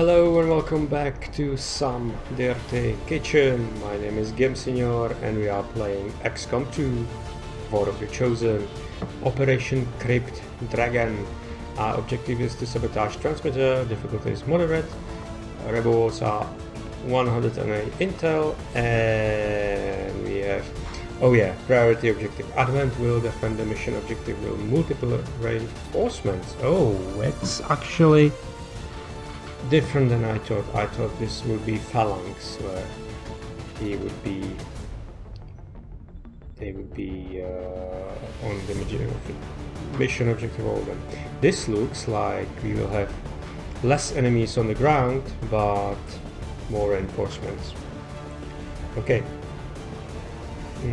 Hello and welcome back to Some Dirty Kitchen. My name is GameSignor and we are playing XCOM 2, War of the Chosen, Operation Crypt Dragon. Our objective is to sabotage transmitter, difficulty is moderate, rebels are 108 intel, and we have, priority objective Advent will defend the mission objective with multiple reinforcements. Oh, that's actually different than I thought. I thought this would be Phalanx, where he would be, they would be on the mission objective all of them. This looks like we will have less enemies on the ground, but more reinforcements. Okay,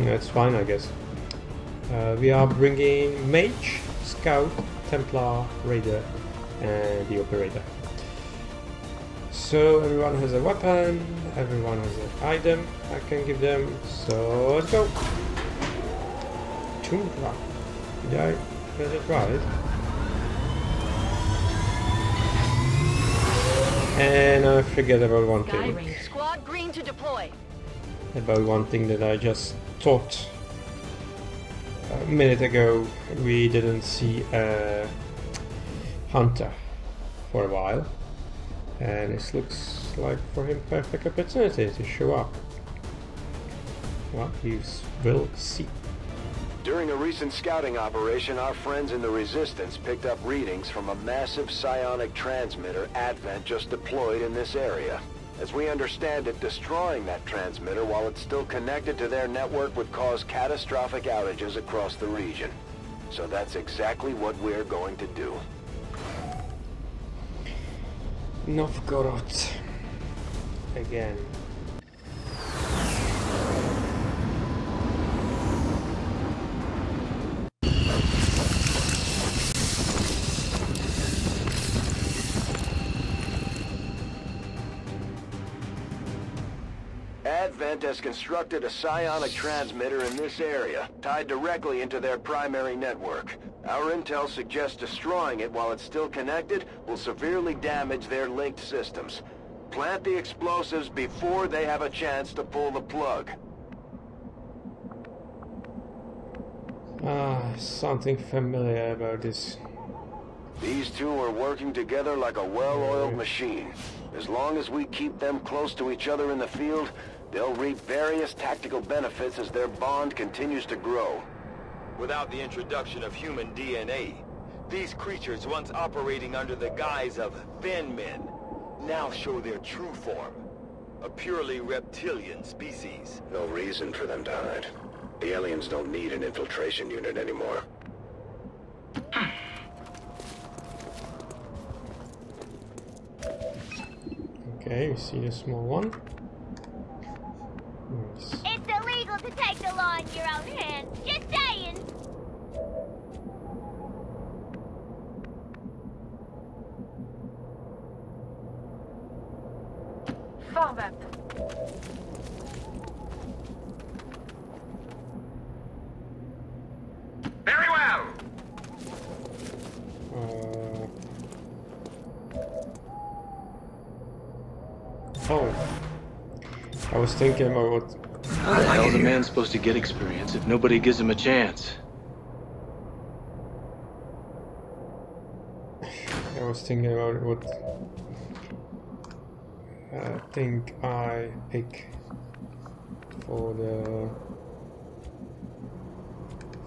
that's fine, I guess. We are bringing Mage, Scout, Templar, Raider, and the Operator. So everyone has a weapon, everyone has an item I can give them, so let's go! Tundra. Did I get it right? And I forget about one thing. Squad green to deploy. About one thing that I just thought a minute ago. We didn't see a Hunter for a while. And this looks like for him perfect opportunity to show up. What you will see. During a recent scouting operation, our friends in the Resistance picked up readings from a massive psionic transmitter Advent just deployed in this area. As we understand it, destroying that transmitter while it's still connected to their network would cause catastrophic outages across the region. So that's exactly what we're going to do. Novgorod again. Advent has constructed a psionic transmitter in this area, tied directly into their primary network. Our intel suggests destroying it while it's still connected will severely damage their linked systems. Plant the explosives before they have a chance to pull the plug. Ah, something familiar about this. These two are working together like a well-oiled machine. As long as we keep them close to each other in the field, they'll reap various tactical benefits as their bond continues to grow. Without the introduction of human DNA, these creatures, once operating under the guise of thin men, now show their true form, a purely reptilian species. No reason for them to hide. The aliens don't need an infiltration unit anymore. Okay, we see the small one. Nice. It's illegal to take the law in your own hands. Just saying. Forward. Very well. Oh. I was thinking about what... How the hell is a man supposed to get experience if nobody gives him a chance? I was thinking about what... I think I pick for the...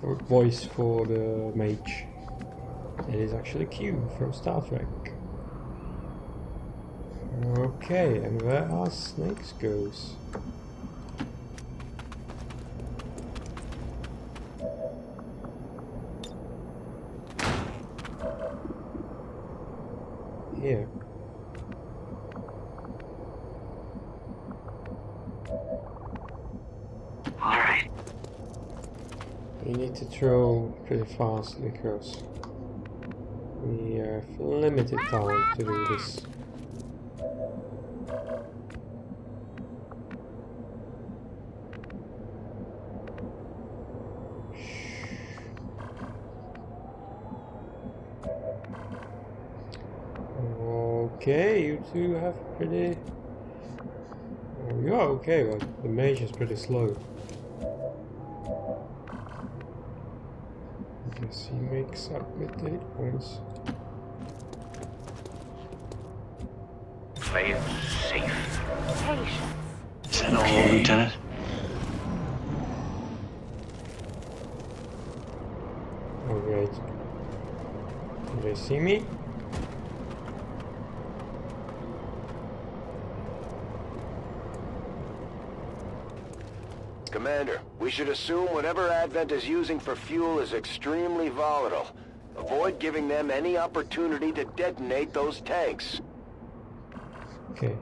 for voice for the mage. It is actually Q from Star Trek. Okay, and where are snakes goes? Here. Alright. You need to throw pretty fast because we have limited time to do this. Okay, you two have pretty... Oh, you are okay, but the mage is pretty slow. Yes, he makes up with 8 points. Play it safe. Patience. Is that all, Lieutenant? Alright. Do they see me? Commander, we should assume whatever Advent is using for fuel is extremely volatile. Avoid giving them any opportunity to detonate those tanks. Okay.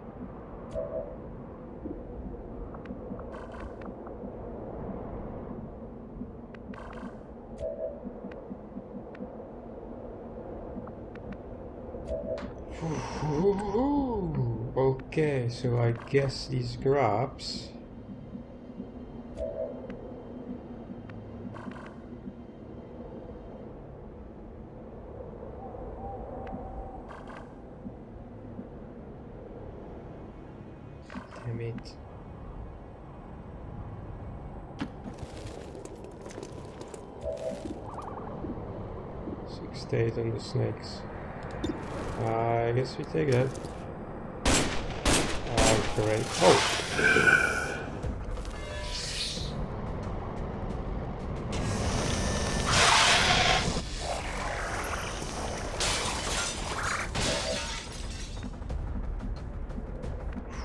Okay, so I guess these grabs... on the snakes. I guess we take that. Oh, great. Oh!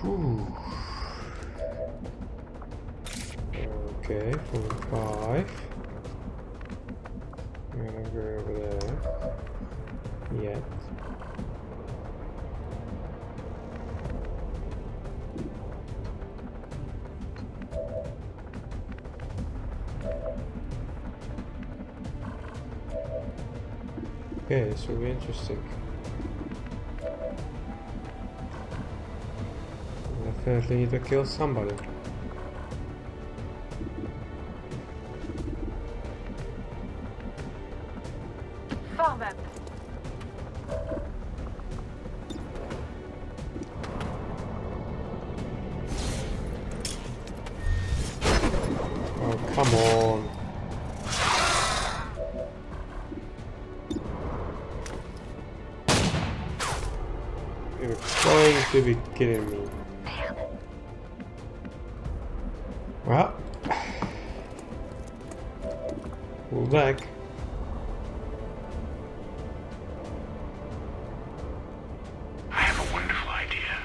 Whew. Okay, 45. I'm gonna go over there. Yet. Okay, this will be interesting. I definitely need to kill somebody. Kidding me. Well, pull back. I have a wonderful idea.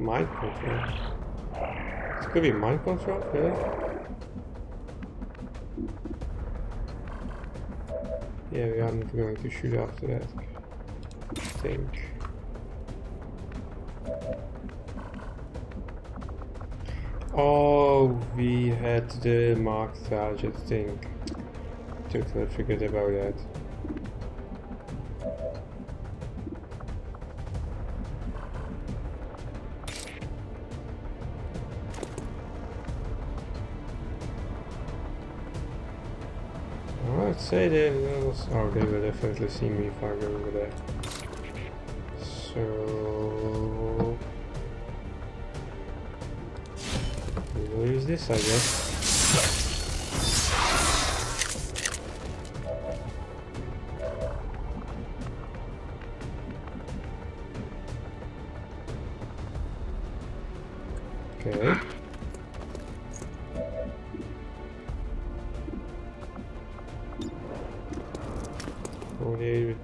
Mind control. This could be mind control, really. Yeah, we aren't going to shoot after that, I think. Oh, we had the mark target thing. Totally forgot about that. Say they will. Oh, they will definitely see me if I go over there. So we will use this, I guess. Okay.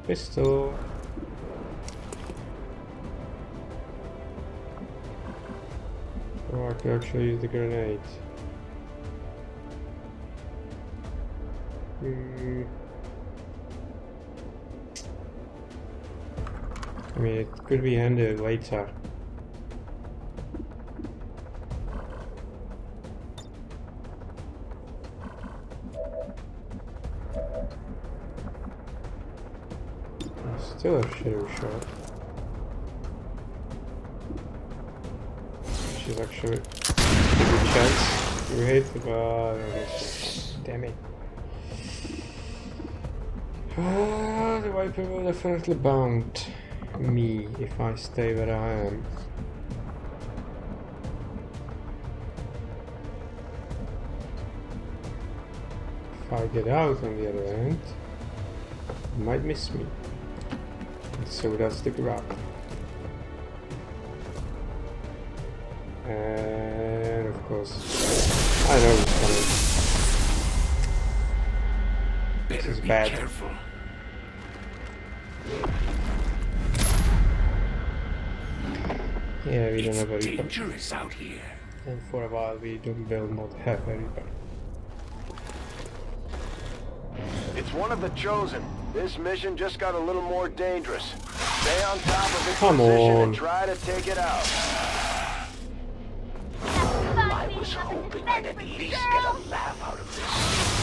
Pistol. Oh, I can actually use the grenade. I mean, it could be handy later. Still a shadow shot. Which is actually a good chance. You hate the ball. Damn it. The white people will definitely bound me if I stay where I am. If I get out on the other end, it might miss me. And so does the grab. And of course, I know it's coming. This is bad. Be careful. Yeah, we don't have a reaper. It's dangerous out here. And for a while, we will not have a reaper. It's one of the chosen. This mission just got a little more dangerous. Stay on top of its position and try to take it out. I was hoping I'd at least get a laugh out of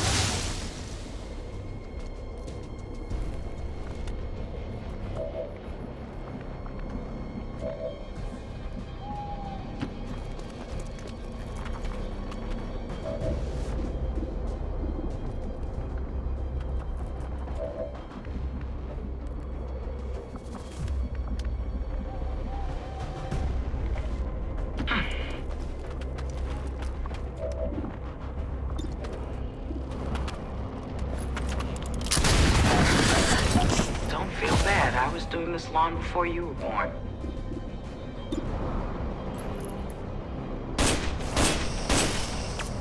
long before you were born.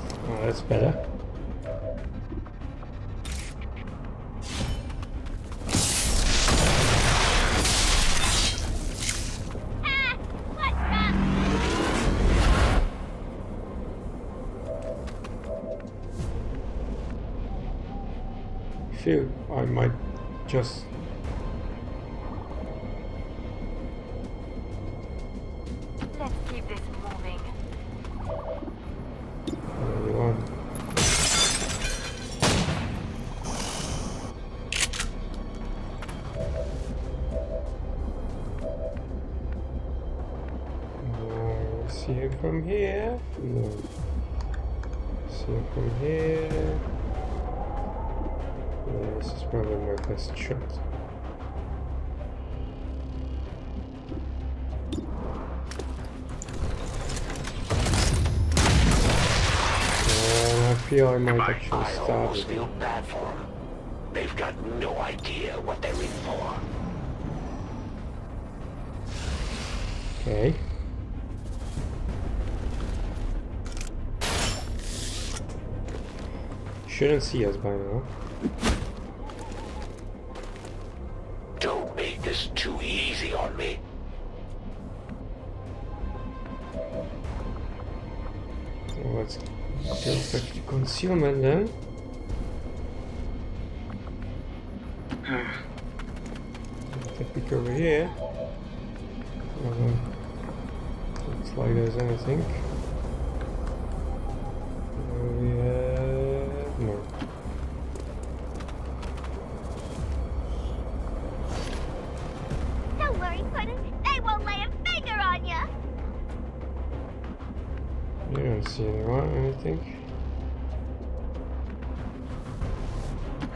Oh, that's better. Phew, I might just shot. I feel I might actually stop. I almost feel bad for them. They've got no idea what they're in for. Okay. Shouldn't see us by now. It's too easy on me. Let's go back to concealment then. Take a peek over here. Looks like there's anything.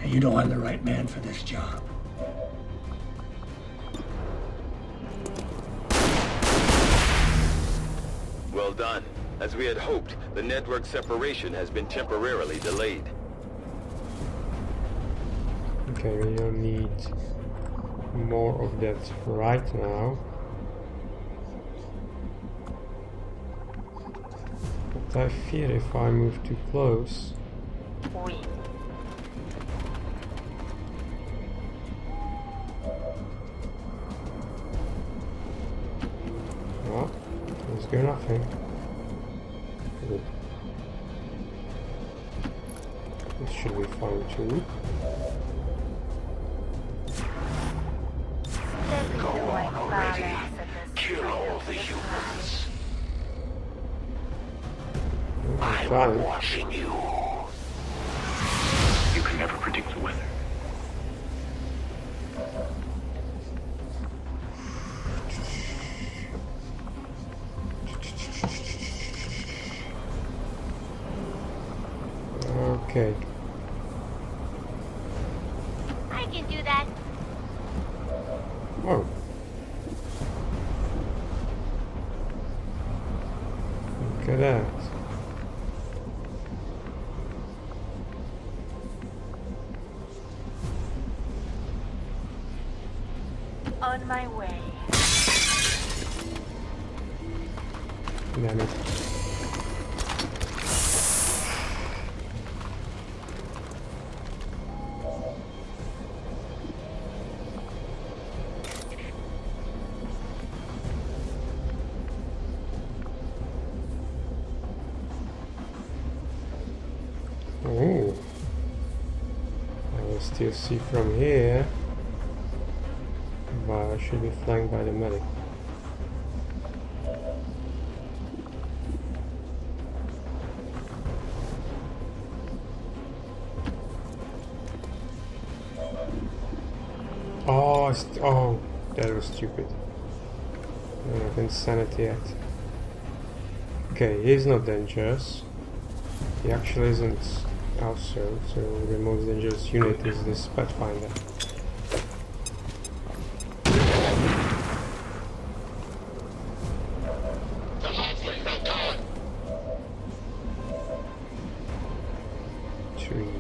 You know I'm the right man for this job. Well done. As we had hoped, the network separation has been temporarily delayed. Okay, we don't need more of that right now. But I fear if I move too close... Oui. Do nothing. Good. This should be fine too. Go on already. Kill all the humans. I'm watching you. You can never predict the weather. Okay. I can do that. Whoa. Look at that. On my way. Damn it. You'll see from here, but I should be flying by the medic. Oh, oh, that was stupid. I haven't sent it yet. Okay, he's not dangerous. He actually isn't. Also, so the most dangerous unit is this Pathfinder. Tree.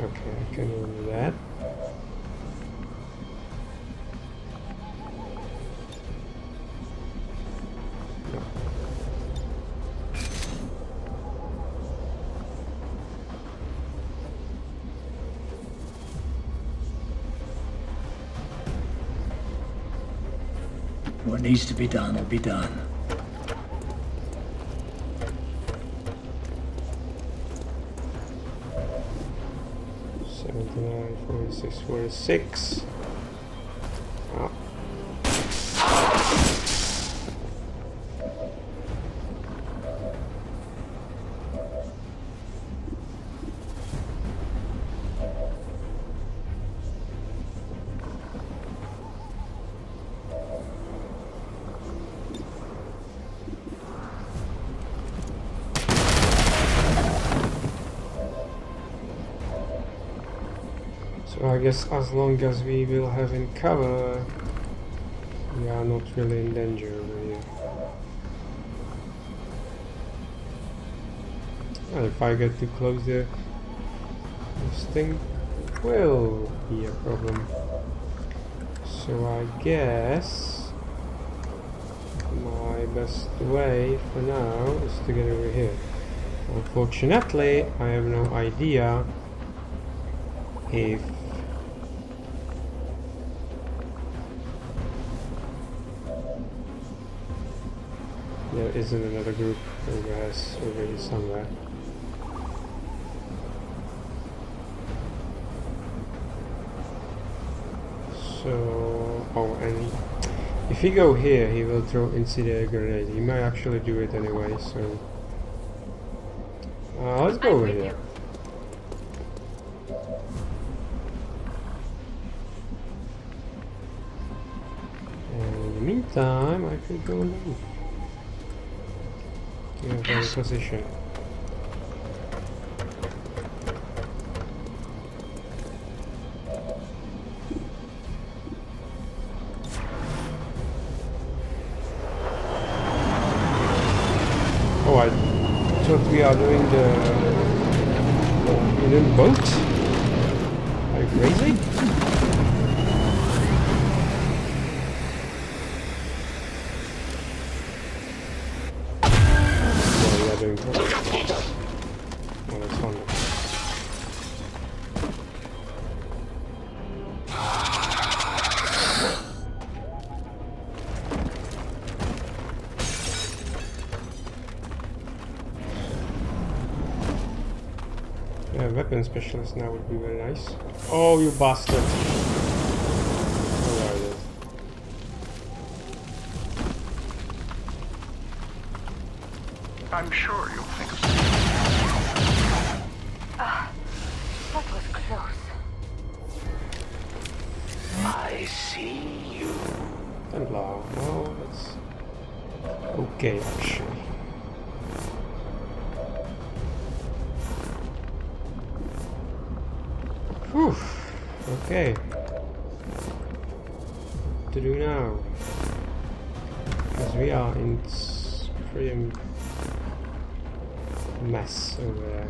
Okay, I can do that. What needs to be done will be done. Oh. I guess as long as we will have in cover, we are not really in danger over here. And if I get too close there, this thing will be a problem. So I guess my best way for now is to get over here. Unfortunately, I have no idea if there isn't another group over us over here somewhere. So, oh, and if you go here, he will throw incendiary grenade. He might actually do it anyway. So, let's go over here. And in the meantime, I could go move. Position. Oh, I thought we are doing the Indian boat. Are you crazy? Weapon specialist now would be very nice. Oh, you bastard! Alright. I'm sure you'll think of something. That was close. I see you. Hello. Well, that's okay, actually. Whew. Okay. What to do now? Because we are in pretty mess over there.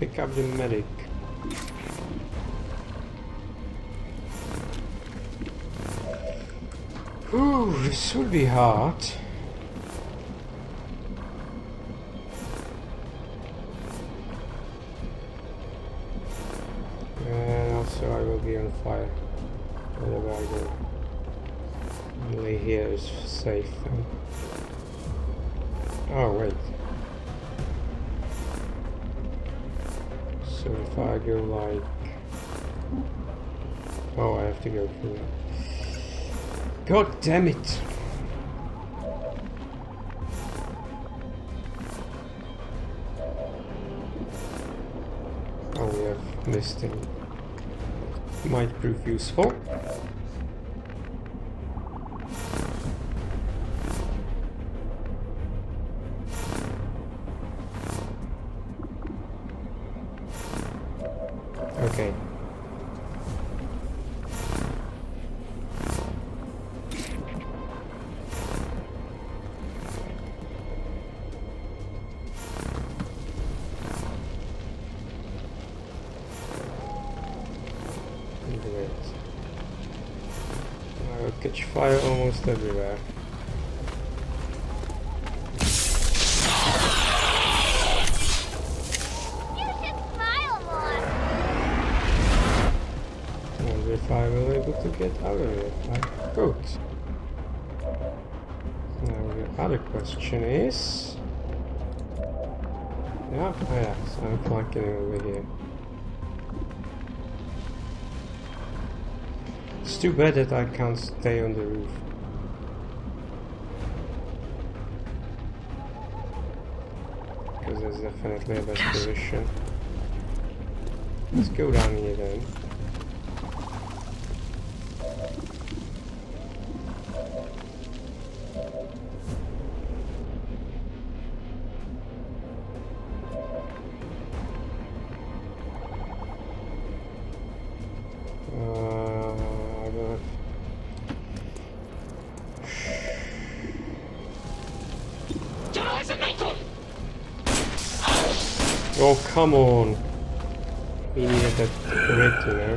Pick up the medic. Ooh, this would be hard. And also I will be on fire wherever I go. Only here is safe. Oh wait. So if I go like... Oh, I have to go through that. God damn it! Oh, we have this thing. Might prove useful. Catch fire almost everywhere. You should smile more. I wonder if I will be able to get out of it. My goat. Now the other question is... Yeah, oh yeah, so I'm clocking over here. It's too bad that I can't stay on the roof. Because there's definitely a better position. Let's go down here then. Oh, come on! We needed that grit, you know?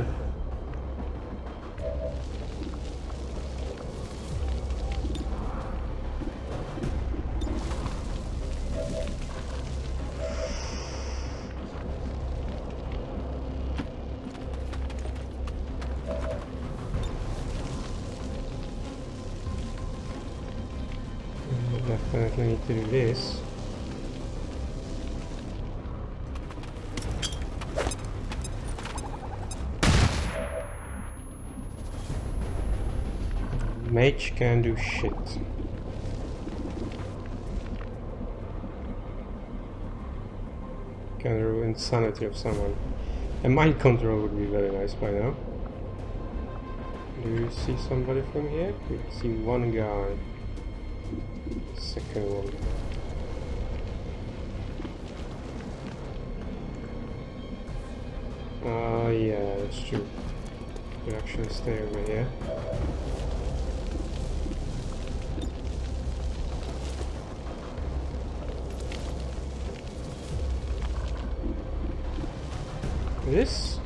We definitely need to do this. Mage can do shit. Can ruin sanity of someone. A mind control would be very nice by now. Do you see somebody from here? You see one guy. Second one. Ah, yeah, that's true. You can actually stay over here. This?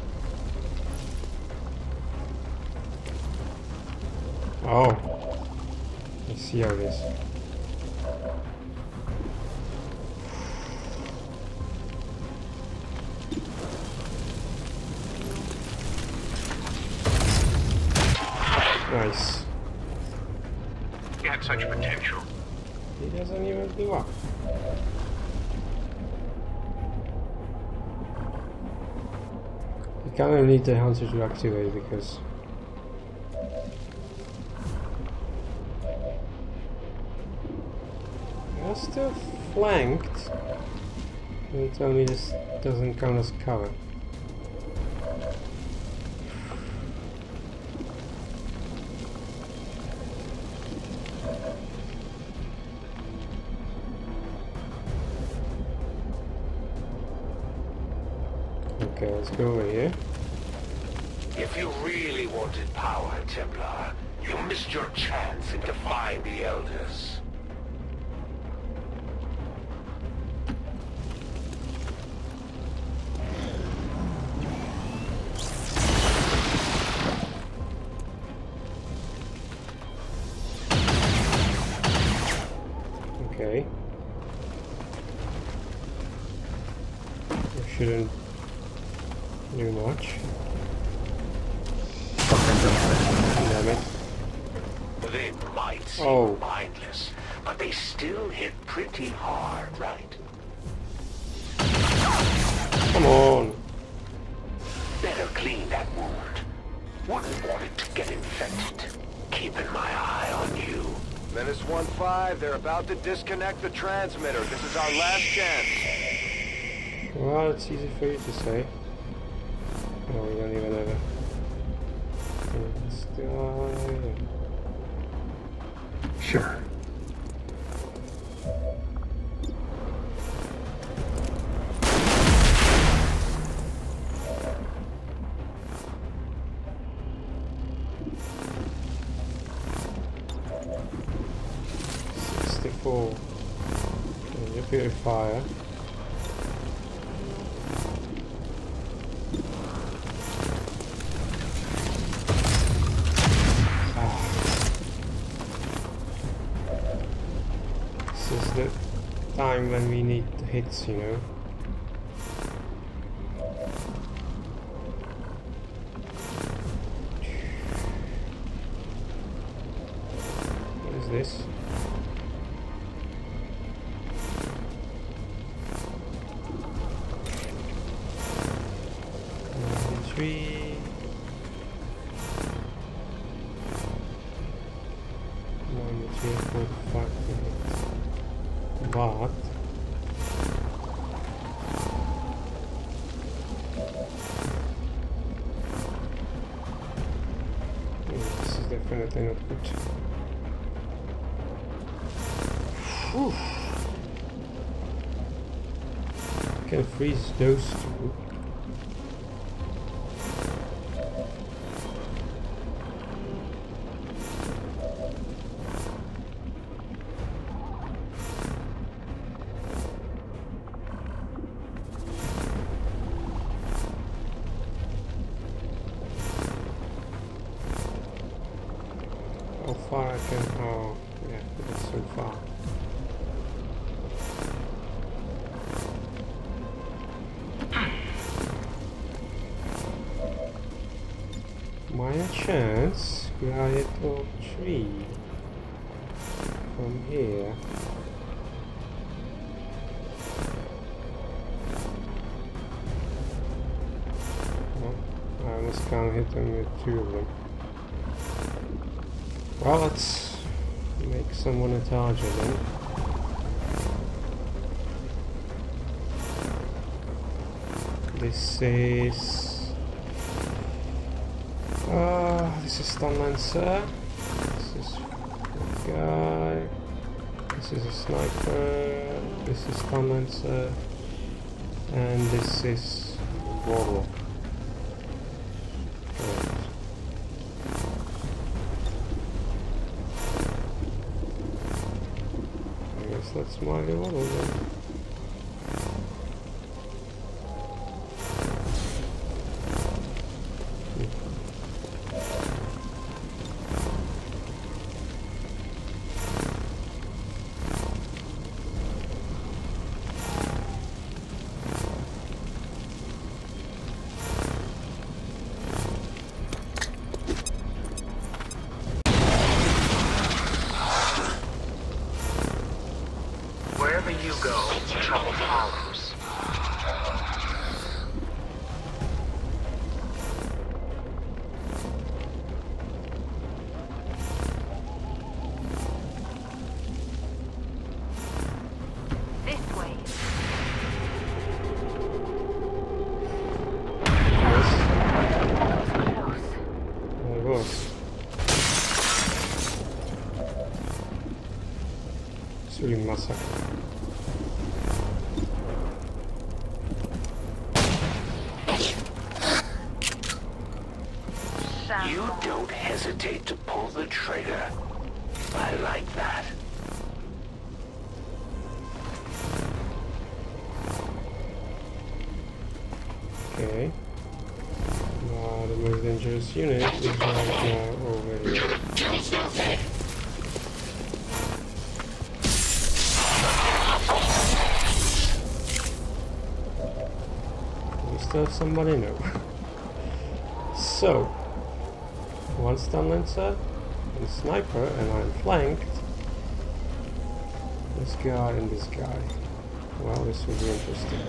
Oh, let's see how it is. Nice. He had such potential. He doesn't even do up. I kind of need the Hunter to activate because... I'm still flanked. They tell me this doesn't count as cover. Okay, let's go over here. If you really wanted power, Templar, you missed your chance in defying the Elders. Okay. I shouldn't do much. Damn it. They might seem mindless, but they still hit pretty hard, right? Come on. Better clean that wound. Wouldn't want it to get infected. Keeping my eye on you. Menace 1-5, they're about to disconnect the transmitter. This is our last chance. Well, it's easy for you to say. No, we don't even have a... Sure. Fire. This is the time when we need hits, you know. What is this? Definitely not good. Whew. Can freeze those two. Two of them. Well, let's make someone a target then. This is Stunlancer. This is that guy. This is a sniper. This is Stunlancer. And this is Warlock. That's my level then. really massacre. You don't hesitate to pull the trigger. I like that. Okay. Now the most dangerous unit is right now over here. Somebody know. So, one stun lancer, and sniper, and I'm flanked. This guy and this guy. Well, this will be interesting.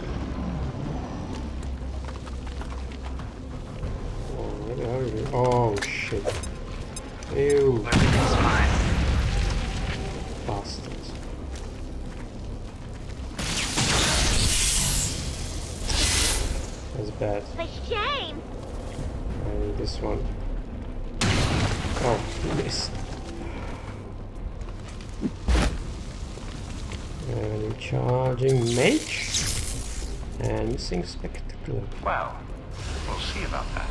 Oh, where the hell are you? Oh shit! Ew! Bastards! Bad. A shame. I need this one. Oh, yes. And recharging mage. And missing spectacular. Well, we'll see about that.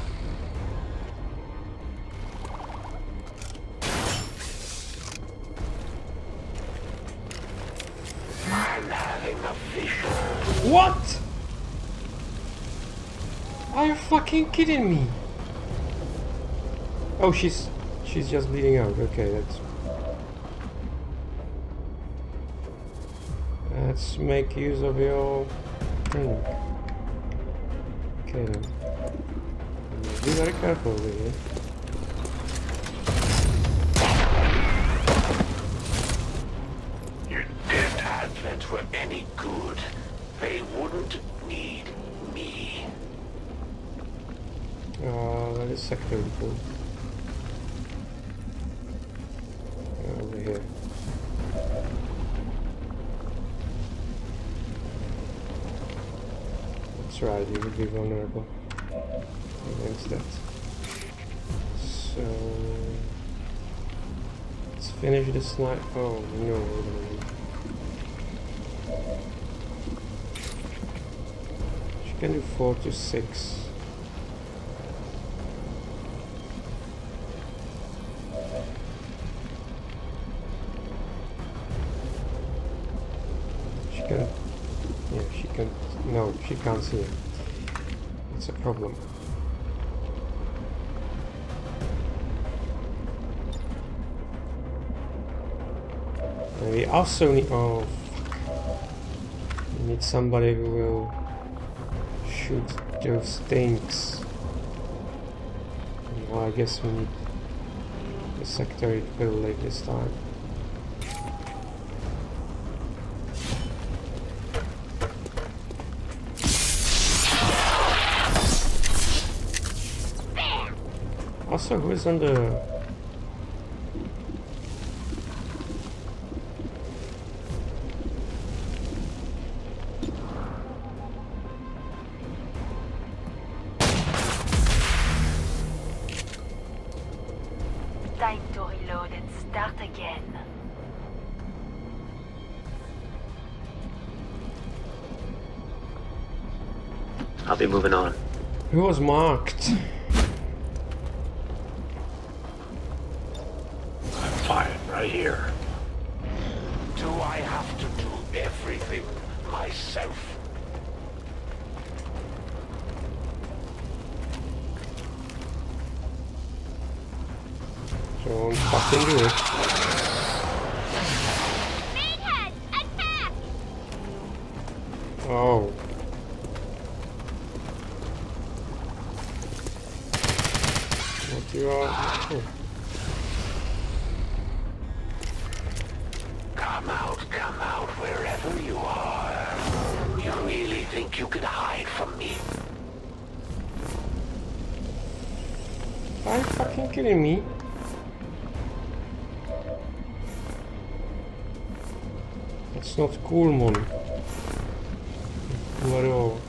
I'm having a vision. What? Are you fucking kidding me? Oh, she's just bleeding out. Okay, let's make use of your training. Okay then. Be very careful with it. You did Advent were any good. They wouldn't need me. That is sector report. Over here. That's right, you would be vulnerable against that. So let's finish this night. Oh no, she can do 4 to 6. No, she can't see him. It's a problem. And we also need... Oh, fuck. We need somebody who will shoot those things. Well, I guess we need the sector to build late this time. Also, who is on the... I'll be moving on. Who was marked? Here. Do I have to do everything myself? Don't fucking do it. Meathead, attack! Oh. What you are? Oh. Come out wherever you are. You really think you can hide from me? Are you fucking kidding me? That's not cool, man. What all?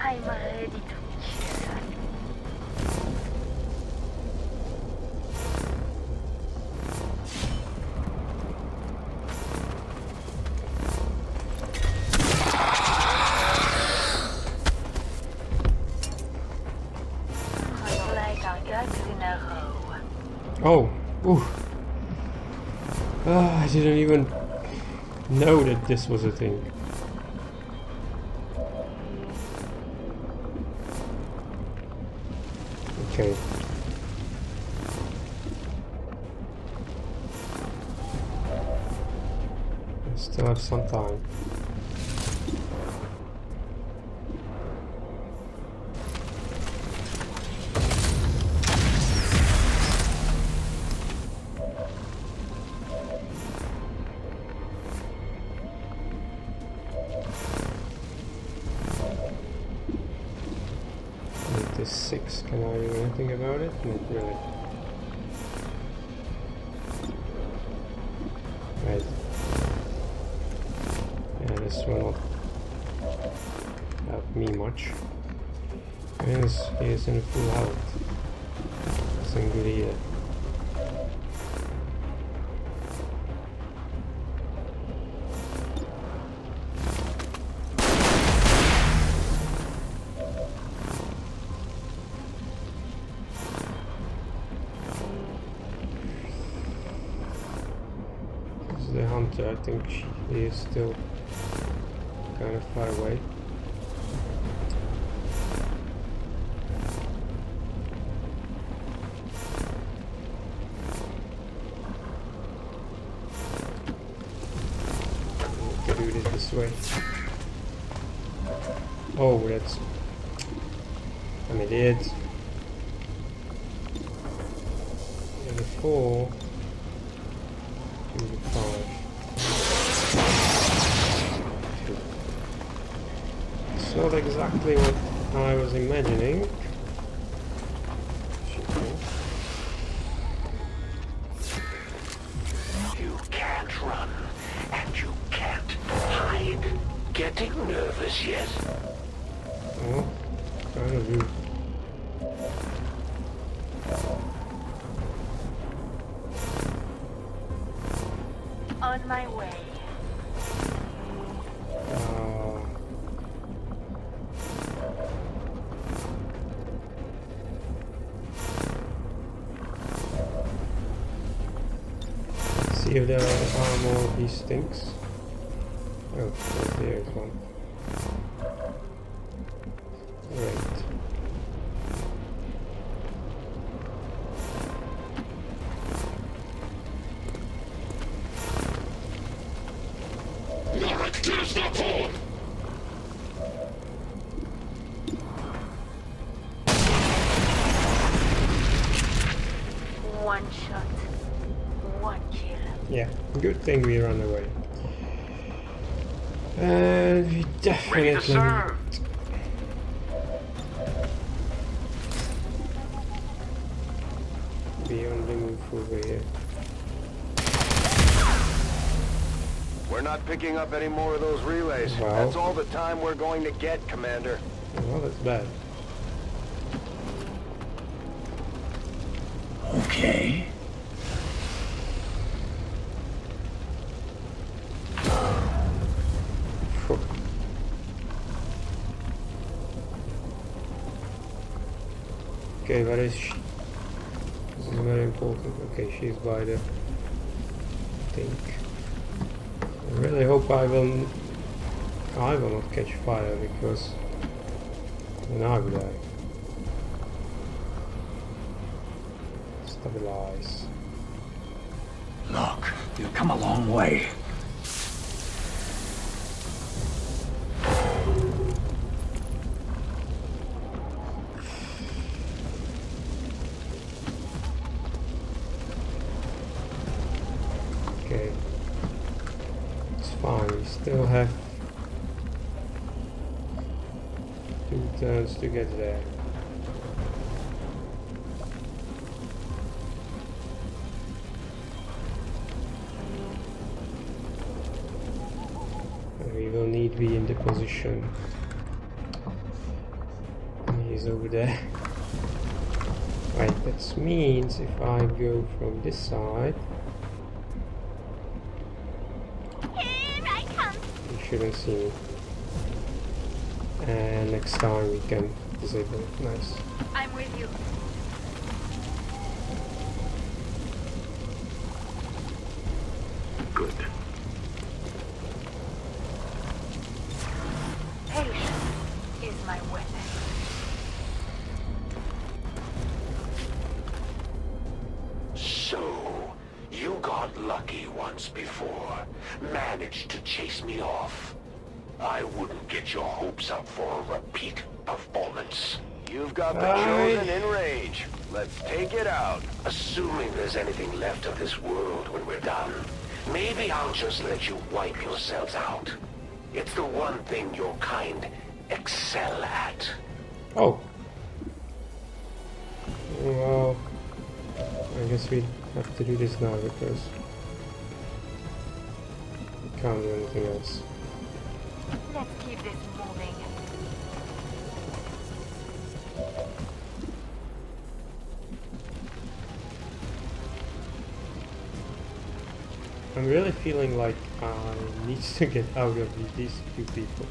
I'm ready to. ducks in a row. Oh, ooh. I didn't even know that this was a thing. Okay. I still have some time. Can I do anything about it? Not really. Right. Yeah, this will not help me much. Yes, he is in full health. That's a good idea. I think he is still kind of far away. I need to do this way. Oh, that's... I'm an idiot. Number 4. Not exactly what I was imagining. You can't run, and you can't hide. Getting nervous yet? Oh, kind of you. On my way. If there are more of these things. Oh, there is one. Right. One shot. One kill. Yeah, good thing we run away. And we definitely ready to serve. We only move over here. We're not picking up any more of those relays. Wow. That's all the time we're going to get, Commander. Well, that's bad. Okay. Okay, where is she? This is very important. Okay, she's by the thing. I really hope I will not catch fire, because then I will die. Stabilize. Look, you've come a long way. Still have 2 turns to get there. And we will need to be in the position. He's over there. Right, that means if I go from this side, shouldn't see me. And next time we can disable it. Nice. I'm with you. lucky once before. Managed to chase me off. I wouldn't get your hopes up for a repeat performance. You've got the Chosen in range. Let's take it out. Assuming there's anything left of this world when we're done, maybe I'll just let you wipe yourselves out. It's the one thing your kind excel at. Oh. Well, I guess we have to do this now because we can't do anything else. Let's keep this moving. I'm really feeling like I need to get out of these two people.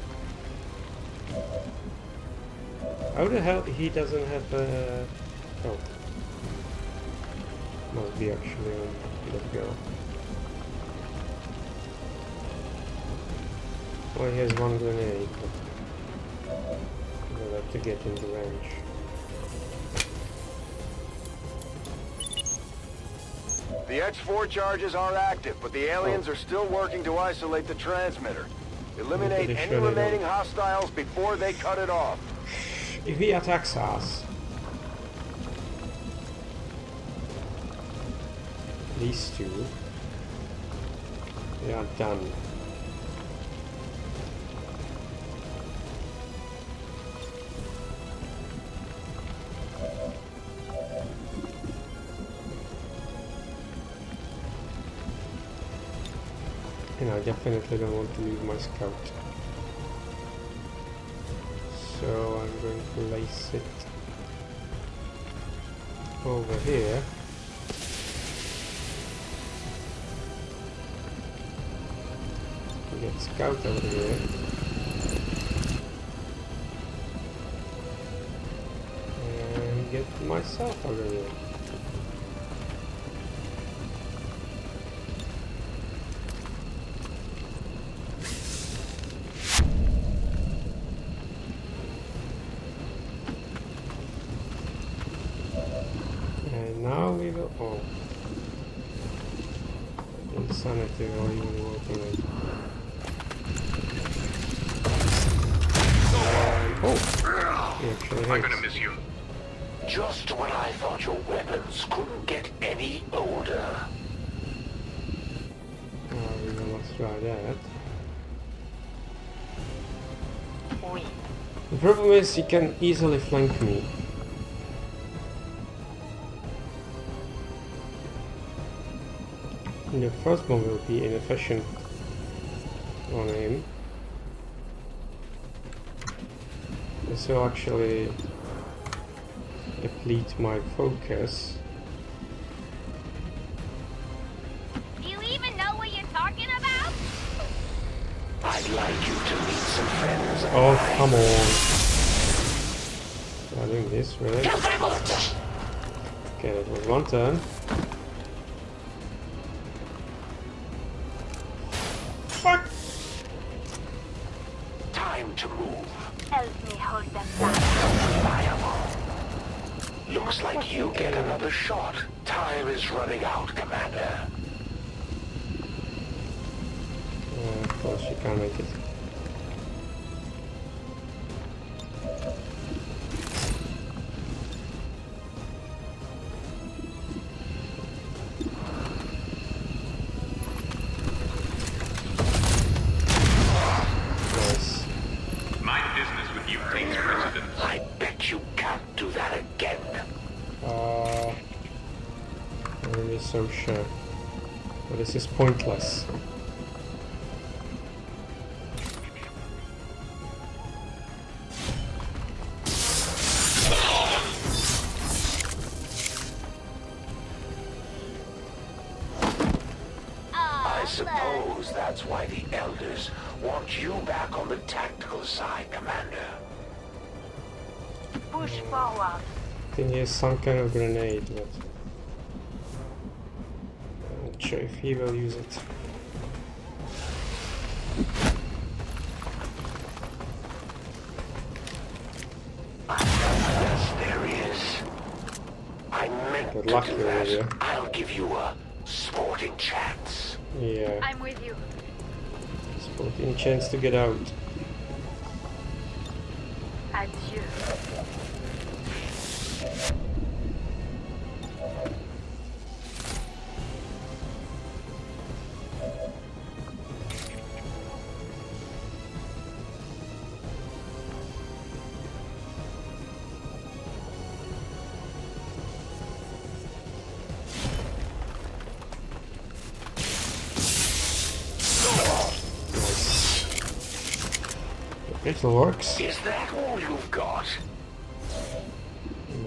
How the hell he doesn't have a... oh. Must be actually on that girl. Well, he has one grenade, but we'll have to get in the range. The X4 charges are active, but the aliens are still working to isolate the transmitter. Eliminate any remaining hostiles before they cut it off. If he attacks us, these two, they are done. I definitely don't want to leave my scout. So I'm going to place it over here. Get scout over here. And get myself over here. I'm gonna miss you. Just when I thought your weapons couldn't get any older. Let's try that. The problem is you can easily flank me. And the first one will be inefficient on him. This will actually deplete my focus. Do you even know what you're talking about? I'd like you to meet some friends. Oh, come on. I'm doing this, really? Okay, that was one turn. Fuck! Time to move. Help me hold them down. Looks like you get another shot. Time is running out, Commander. Oh, of course you can't make it. This is pointless. I suppose that's why the elders want you back on the tactical side, Commander. Push forward. Then use some kind of grenade, but sure if he will use it. Yes, there he is. I meant to do that. I'll give you a sporting chance. Yeah. I'm with you. Sporting chance to get out. Adieu. Still works. Is that all you've got?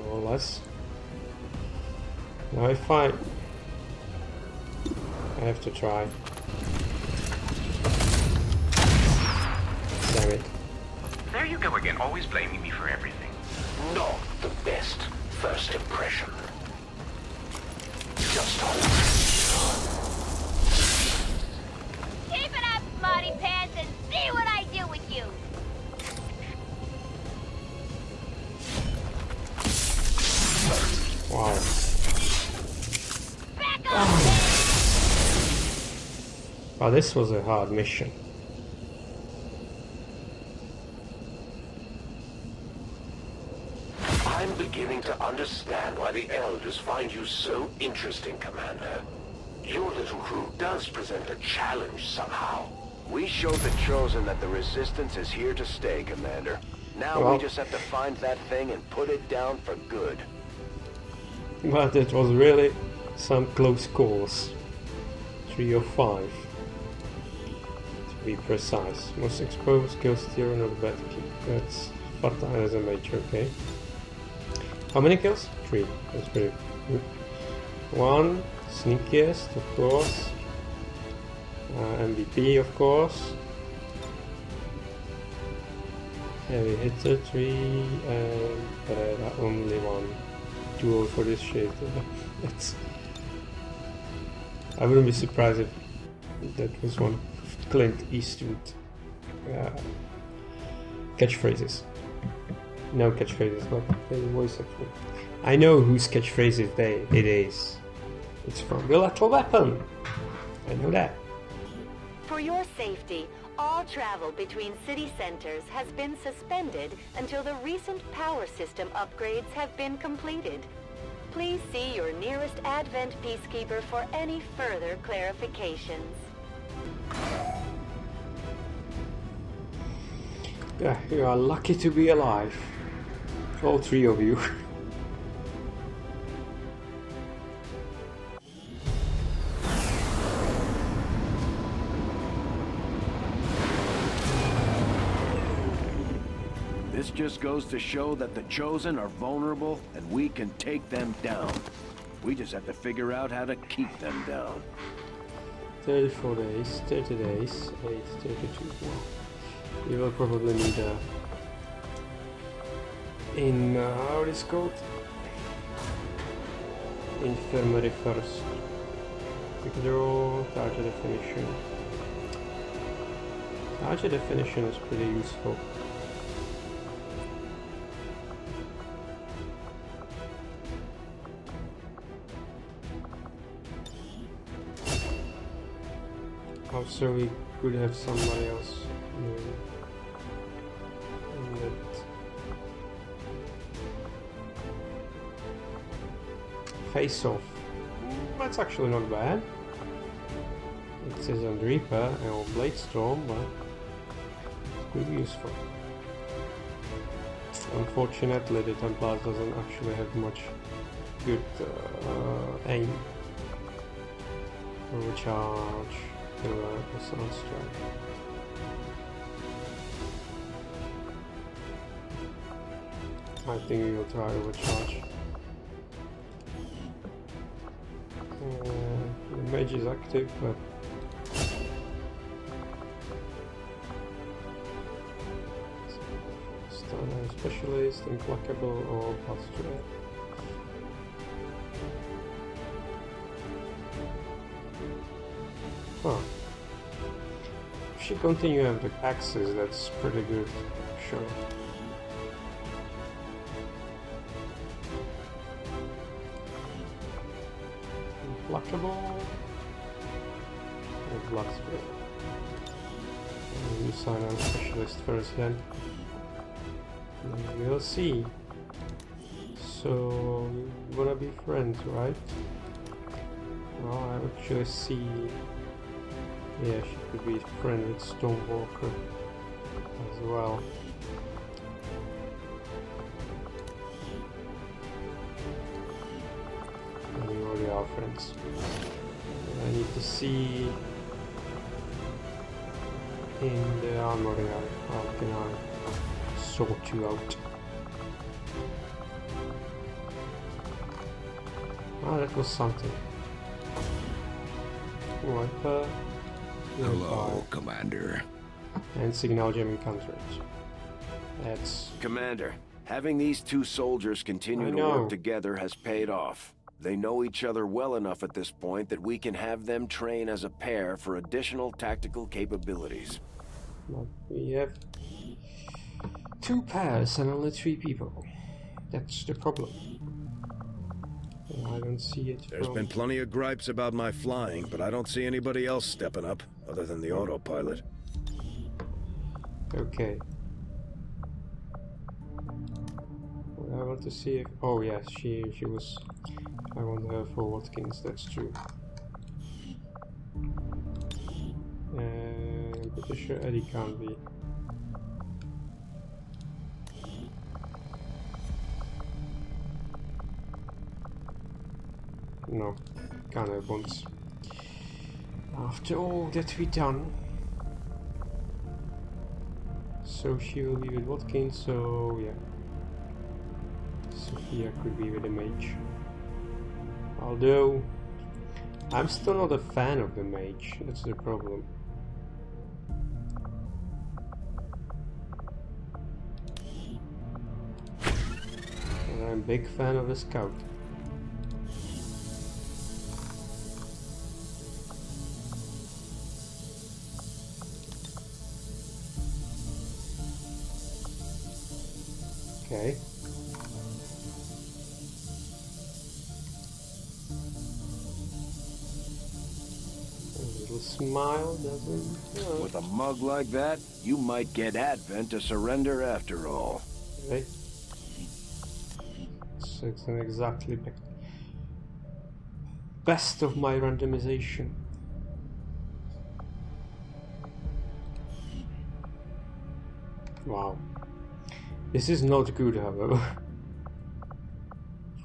More or less. Now if I have to try. Damn it. There you go again, always blaming me for everything. Not the best first impression. Just hold. Keep it up, Smarty Pants, and see what I do with you. Wow. Wow, this was a hard mission. I'm beginning to understand why the Elders find you so interesting, Commander. Your little crew does present a challenge somehow. We showed the Chosen that the Resistance is here to stay, Commander. Now we just have to find that thing and put it down for good. But it was really some close calls. 3 or 5. To be precise. Most exposed kills tier on a bad kick. That's Farta as a major, okay. How many kills? 3. That's pretty good. 1. Sneakiest, of course. MVP, of course. Heavy hitter, 3. And only 1. Duel for this shit. I wouldn't be surprised if that was one of Clint Eastwood catchphrases. No catchphrases, but the voice actor. I know whose catchphrases it is. It's from Formulato Weapon. I know that. For your safety, all travel between city centers has been suspended until the recent power system upgrades have been completed. Please see your nearest Advent Peacekeeper for any further clarifications. Yeah, you are lucky to be alive. All 3 of you. This just goes to show that the Chosen are vulnerable and we can take them down. We just have to figure out how to keep them down. 34 days, 30 days, 8, 32. We will probably need a... in... how is it called? Infirmary first. Quick draw, target definition. Target definition is pretty useful. So we could have somebody else in that face off. That's actually not bad. It says on Reaper or Blade Storm, but it could be useful. Unfortunately, the Templar doesn't actually have much good aim or recharge. I think we will try overcharge. The mage is active, but stunner specialist, implacable, or plus 2. Huh. If she continues on the axis, that's pretty good, sure. Implacable. and blacksmith. You sign on specialist first, then we'll see. So you wanna be friends, right? Well, I would just see. Yeah, she could be friends with Stonewalker as well. We already are friends. I need to see in the armory how can I sort you out. Ah, that was something. Wiper. Hello, Commander. And signal jamming contracts. That's... Commander, having these two soldiers continue to work together has paid off. They know each other well enough at this point that we can have them train as a pair for additional tactical capabilities. But we have two pairs and only three people. That's the problem. I don't see it. There's been plenty of gripes about my flying, but I don't see anybody else stepping up other than the autopilot. Okay. I want to see if... Oh yes, she was... I want her for Watkins, that's true. I'm pretty sure Eddie can't be. No, can't have once. After all that we done. So she will be with Watkins, so yeah. Sophia could be with the mage. Although, I'm still not a fan of the mage, that's the problem. And I'm a big fan of the scout. Okay. Smile doesn't work. With a mug like that, you might get Advent to surrender after all. Right? So it's not exactly best of my randomization. Wow. This is not good, however.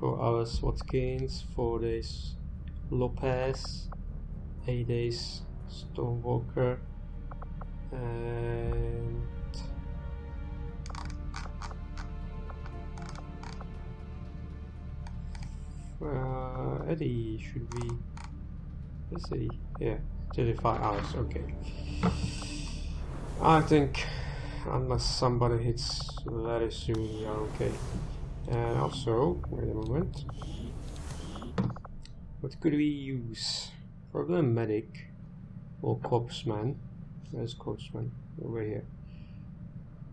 4 hours Watkins, 4 days Lopez, 8 days Stonewalker, and Eddie should be. Let's see. Yeah, 35 hours. Okay. I think unless somebody hits very soon, we are okay. And also, wait a moment. What could we use? Probably a medic. Or corpsman. There's corpsman over here.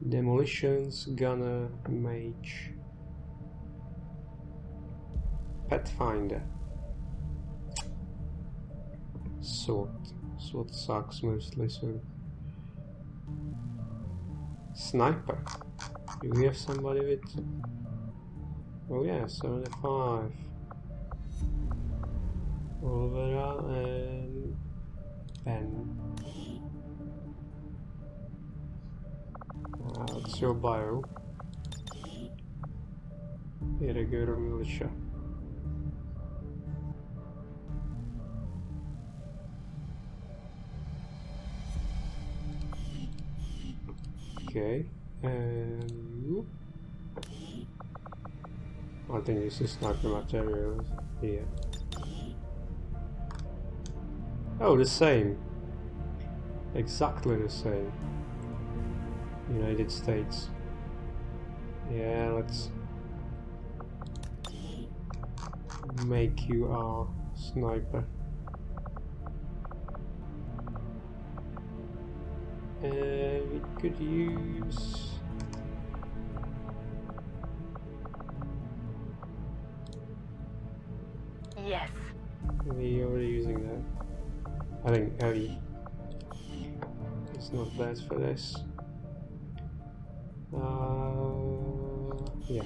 Demolitions, gunner, mage, pathfinder, sword. Sword sucks mostly. So sniper. Do we have somebody with? Oh yeah, 75. Olvera and Ben. It's your bio. Irregular militia. Okay, and I think this is sniper material here. Oh, the same. Exactly the same. United States. Yeah, let's make you our sniper. We could use... Yes. We're already using that. I think it's not bad for this. Yeah.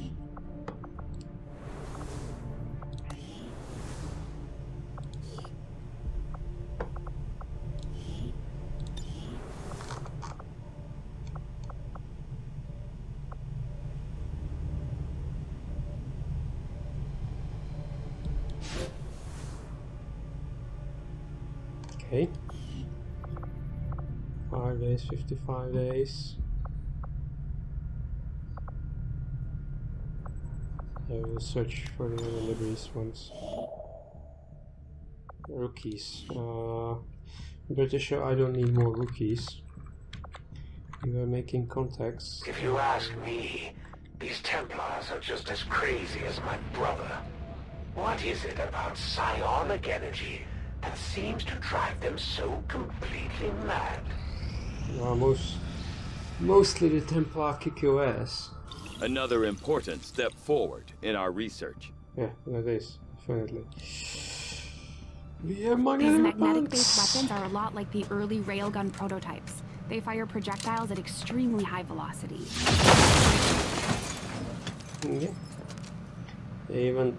Okay, 5 days, 55 days. I will search for the other deliveries once. Rookies. Pretty sure I don't need more rookies. You are making contacts. If you ask me, these Templars are just as crazy as my brother. What is it about psionic energy that seems to drive them so completely mad? Well, mostly the Templar kick your ass. Another important step forward in our research. Yeah, that is, definitely. We have money. These magnetic-based weapons are a lot like the early railgun prototypes. They fire projectiles at extremely high velocity. Yeah. They even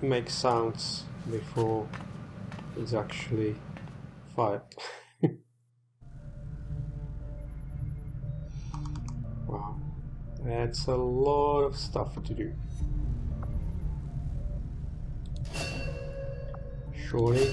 make sounds before it's actually fired. Wow. That's a lot of stuff to do. Surely,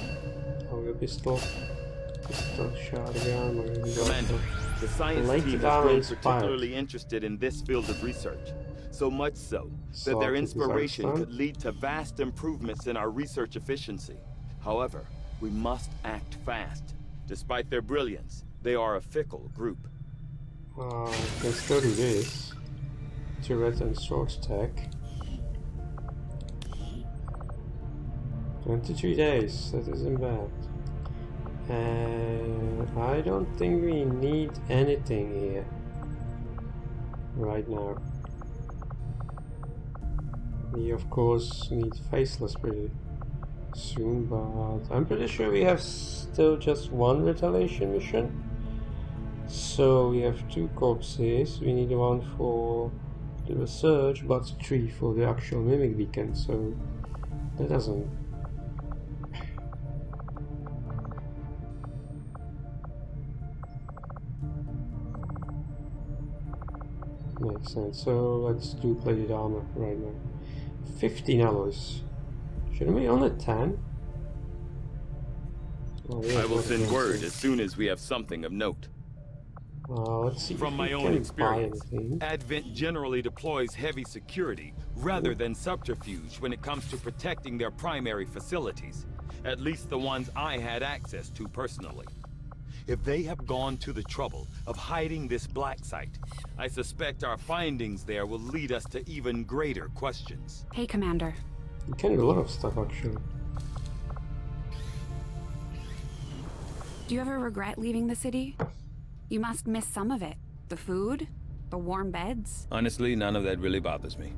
our pistol, shotgun, Commander, the science team is particularly interested in this field of research. So much so, that their inspiration could lead to vast improvements in our research efficiency. However, we must act fast. Despite their brilliance, they are a fickle group. I can still do this. Turret and sword stack. 23 days, that isn't bad. And I don't think we need anything here right now. We of course need faceless pretty soon, but I'm pretty sure we have still just one retaliation mission. So we have two corpses, we need one for the research, but three for the actual mimic beacon, so that doesn't... makes sense. So let's do plated armor right now. 15 alloys. Shouldn't we only 10? I will send word as soon as we have something of note. Let's see. From my own experience, Advent generally deploys heavy security rather than subterfuge when it comes to protecting their primary facilities, at least the ones I had access to personally. If they have gone to the trouble of hiding this black site, I suspect our findings there will lead us to even greater questions. Hey, Commander. You can do a lot of stuff, actually. Do you ever regret leaving the city? You must miss some of it. The food, the warm beds. Honestly, none of that really bothers me.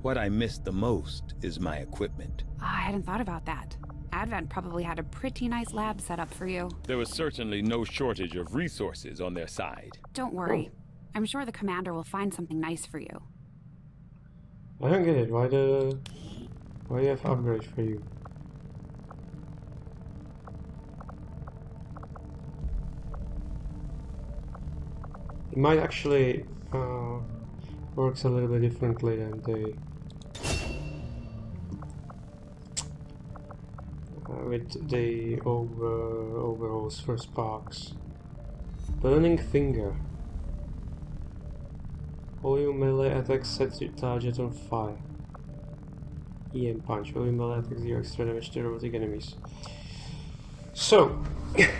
What I miss the most is my equipment. I hadn't thought about that. Advent probably had a pretty nice lab set up for you. There was certainly no shortage of resources on their side. Don't worry. Oh. I'm sure the commander will find something nice for you. I don't get it. Why do you have upgrades for you? It might actually works a little bit differently than the with the overalls for sparks. Burning finger. All your melee attacks sets your target on fire. EM punch. All your melee attacks deal extra damage to robotic enemies. So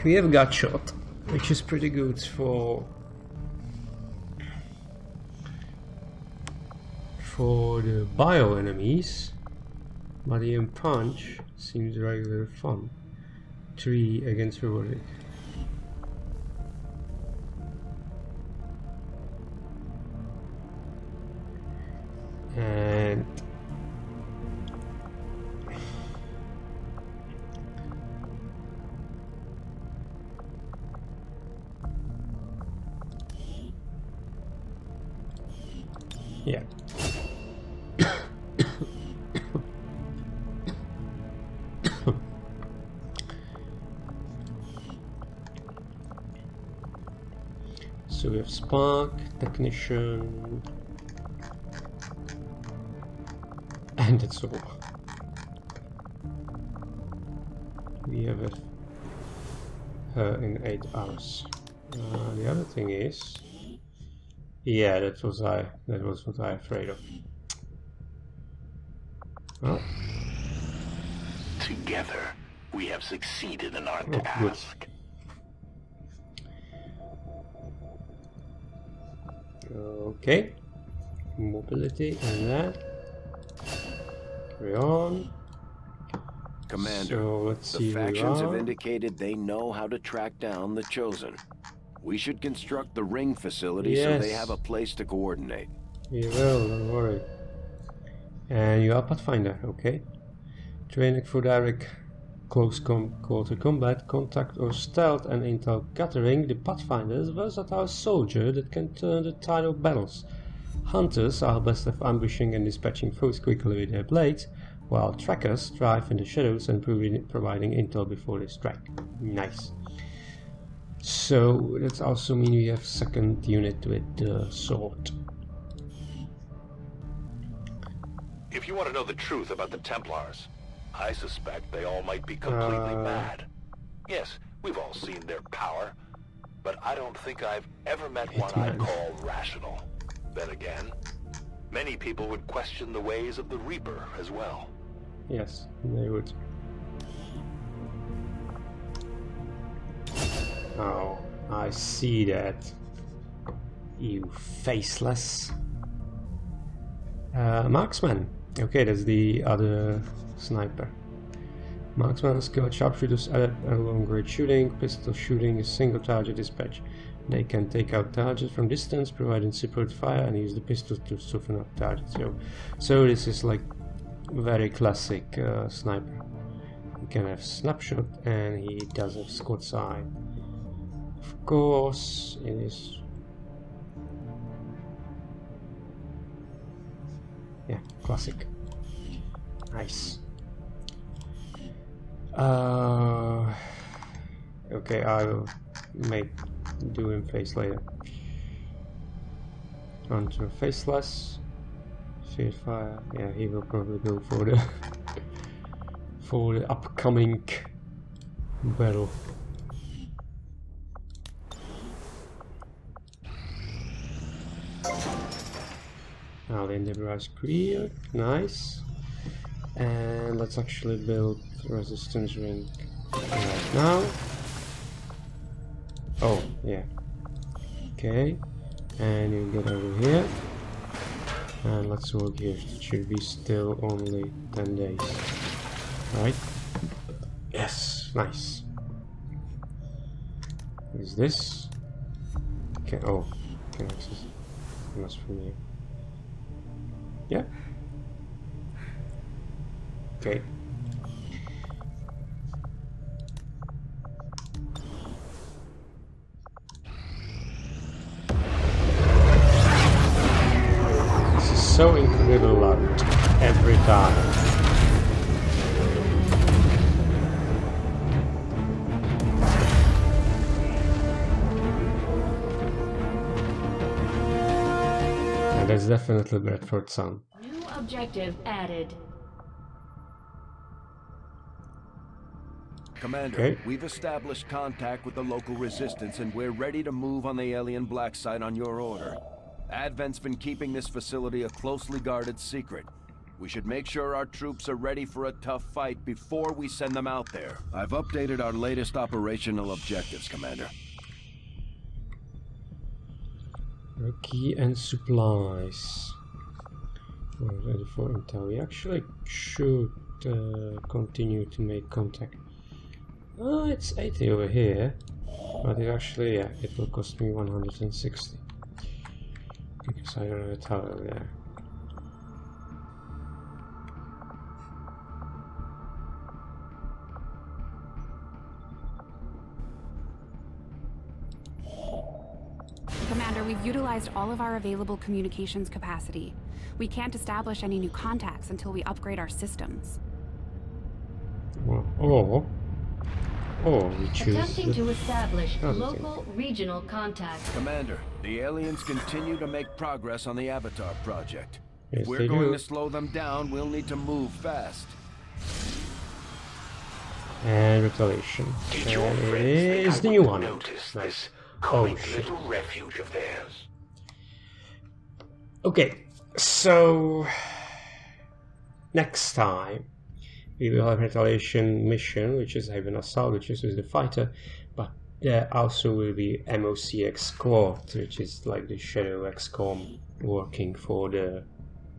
we have gut shot, which is pretty good for the bio enemies, but EM punch seems regular fun. 3 against robotic. And So we have spark, technician, and that's all. We have it in 8 hours. The other thing is, yeah, that was what I afraid of. Well. Together, we have succeeded in our task. Good. Okay, mobility and that. Carry on. Commander, so let's see, the factions have indicated they know how to track down the Chosen. We should construct the ring facility so they have a place to coordinate. We will, don't worry. And you are Pathfinder, okay. Training for direct close quarter combat, contact or stealth and intel gathering. The Pathfinder is a versatile soldier that can turn the tide of battles. Hunters are best at ambushing and dispatching foes quickly with their blades, while trackers thrive in the shadows and providing intel before they strike. Nice. So that also means we have second unit with the sword. If you want to know the truth about the Templars, I suspect they all might be completely mad. Yes, we've all seen their power, but I don't think I've ever met one I'd call rational. Then again, many people would question the ways of the Reaper as well. Yes, they would. Oh, I see that. You faceless. Marksman. Okay, that's the other sniper. Marksman is skilled sharpshooters at long range shooting, pistol shooting, a single target dispatch. They can take out targets from distance, providing separate fire, and use the pistol to soften up targets. So this is like very classic sniper. He can have snapshot and he does have squad's eye. Of course, it is. Yeah, classic. Nice. Okay, I will do him face later. Hunter faceless. Shield fire. Yeah, he will probably go for the upcoming battle. Now the barrage clear, nice. And let's actually build resistance ring right now. Oh yeah. Okay. And you get over here. And let's work here. It should be still only 10 days. Right? Yes, nice. What is this? Okay, oh, can I access it? Must from here. Yeah. Okay. This is so incredibly loud every time. And that's definitely Bradford's son. New objective added. Commander, we've established contact with the local resistance and we're ready to move on the alien black site on your order. Advent's been keeping this facility a closely guarded secret. We should make sure our troops are ready for a tough fight before we send them out there. I've updated our latest operational objectives, Commander. Key and supplies. 484 intel. We actually should continue to make contact. Oh, it's 80 over here, but it actually, yeah, it will cost me 160 because I don't have a tower there. Commander, we've utilized all of our available communications capacity. We can't establish any new contacts until we upgrade our systems. Well, or Or we choose attempting to establish local regional contacts. Commander, the aliens continue to make progress on the Avatar project. Yes, if we're going to slow them down, we'll need to move fast. And retaliation. It's the new one. Notice this little refuge of theirs. Okay, so next time we will have a retaliation mission, which is an assault, which is with the fighter, but there also will be MOC escort, which is like the shadow XCOM working for the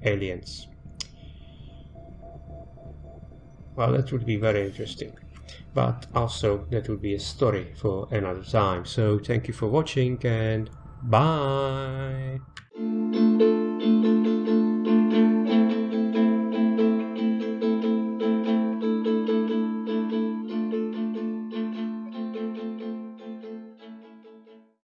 aliens. Well, that would be very interesting, but also that would be a story for another time. So thank you for watching and bye.